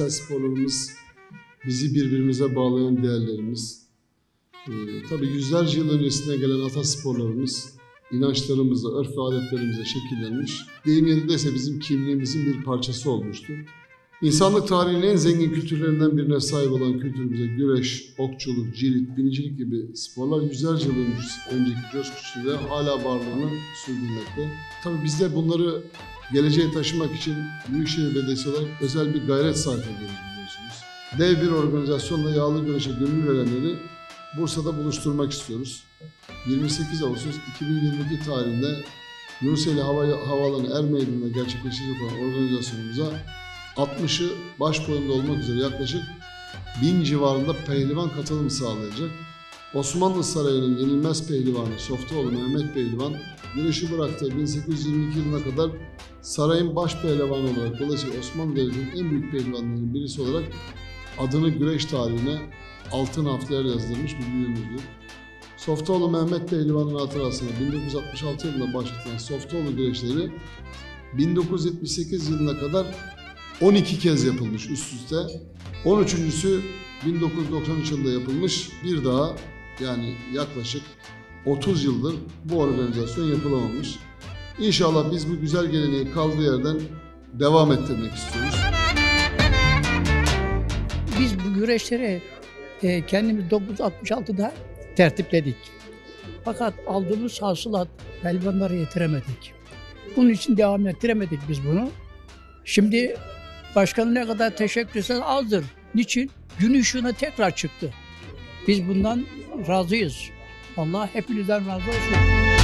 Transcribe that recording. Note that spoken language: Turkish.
geleneksel sporlarımız, bizi birbirimize bağlayan değerlerimiz, tabii yüzlerce yıl öncesine gelen atasporlarımız, inançlarımızla, örf ve adetlerimizle şekillenmiş, deyim yerindeyse bizim kimliğimizin bir parçası olmuştu. İnsanlık tarihinin en zengin kültürlerinden birine sahip olan kültürümüze güreş, okçuluk, cirit, binicilik gibi sporlar yüzlerce yıl önceki coşkusuyla hala varlığını sürdürmekte. Tabii biz de bunları geleceğe taşımak için Büyükşehir Belediyesi olarak özel bir gayret sarf ediyoruz biliyorsunuz. Dev bir organizasyonla yağlı güreşe gönül verenleri Bursa'da buluşturmak istiyoruz. 28 Ağustos 2022 tarihinde Yunuseli Havaalanı Ermeyli'nde gerçekleşecek olan organizasyonumuza 60'ı baş boyunda olmak üzere yaklaşık 1000 civarında pehlivan katılım sağlayacak. Osmanlı Sarayı'nın yenilmez pehlivanı Softaoğlu Mehmet Pehlivan, güreşi bıraktığı 1822 yılına kadar sarayın baş pehlivanı olarak, dolayısıyla Osmanlı Devleti'nin en büyük pehlivanlarının birisi olarak adını güreş tarihine altın harflerle yazdırmış bir büyüğümüzdür. Softaoğlu Mehmet Pehlivan'ın hatırasına 1966 yılında başlatılan Softaoğlu Güreşleri 1978 yılına kadar 12 kez yapılmış üst üste. 13.sü 1993 yılında yapılmış, bir daha yani yaklaşık 30 yıldır bu organizasyon yapılamamış. İnşallah biz bu güzel geleneği kaldığı yerden devam ettirmek istiyoruz. Biz bu güreşleri kendimiz 1966'da tertipledik. Fakat aldığımız hasılat pehlivanlara yetiremedik. Bunun için devam ettiremedik biz bunu. Şimdi başkanın ne kadar teşekkür etseniz azdır. Niçin? Gün ışığına tekrar çıktı. Biz bundan razıyız. Allah hepinizden razı olsun.